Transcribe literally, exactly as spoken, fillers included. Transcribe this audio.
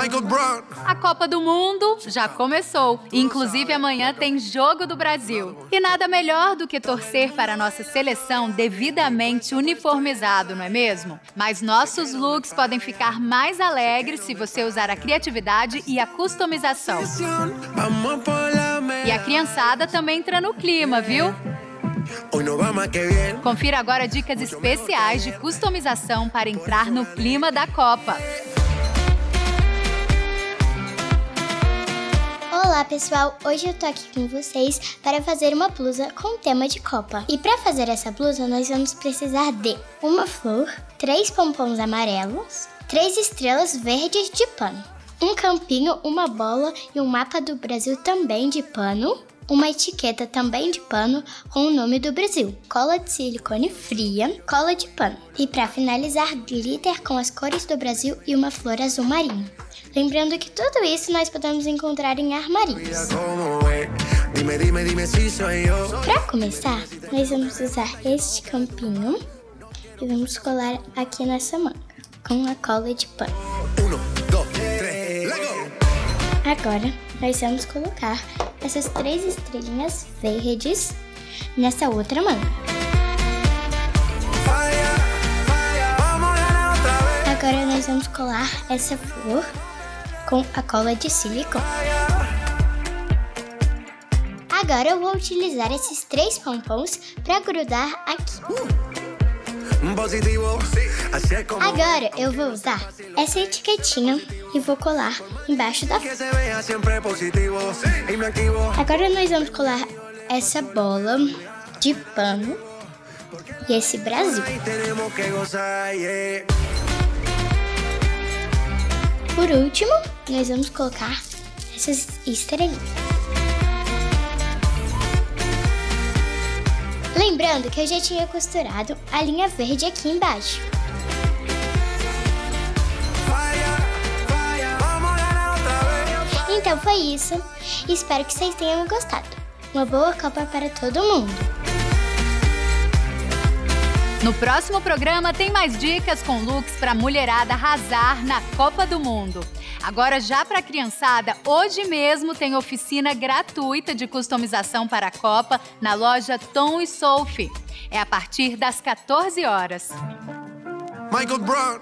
Michael Brown. A Copa do Mundo já começou. Inclusive, amanhã tem Jogo do Brasil. E nada melhor do que torcer para a nossa seleção devidamente uniformizado, não é mesmo? Mas nossos looks podem ficar mais alegres se você usar a criatividade e a customização. E a criançada também entra no clima, viu? Confira agora dicas especiais de customização para entrar no clima da Copa. Olá pessoal, hoje eu tô aqui com vocês para fazer uma blusa com tema de Copa. E para fazer essa blusa nós vamos precisar de uma flor, três pompons amarelos, três estrelas verdes de pano, um campinho, uma bola e um mapa do Brasil também de pano, uma etiqueta também de pano com o nome do Brasil, cola de silicone fria, cola de pano. E para finalizar, glitter com as cores do Brasil e uma flor azul marinho. Lembrando que tudo isso nós podemos encontrar em armarinhos. Para começar, nós vamos usar este campinho e vamos colar aqui nessa manga com a cola de pano. Agora, nós vamos colocar essas três estrelinhas verdes nessa outra manga. Agora nós vamos colar essa flor com a cola de silicone. Agora eu vou utilizar esses três pompons para grudar aqui. Agora eu vou usar essa etiquetinha e vou colar embaixo da flor. Agora nós vamos colar essa bola de pano e esse Brasil. Por último, nós vamos colocar essas estrelinhas. Lembrando que eu já tinha costurado a linha verde aqui embaixo. Então foi isso, espero que vocês tenham gostado. Uma boa Copa para todo mundo! No próximo programa tem mais dicas com looks para mulherada arrasar na Copa do Mundo. Agora já para a criançada, hoje mesmo tem oficina gratuita de customização para a Copa na loja Tom e Sophie. É a partir das quatorze horas. Michael Brown.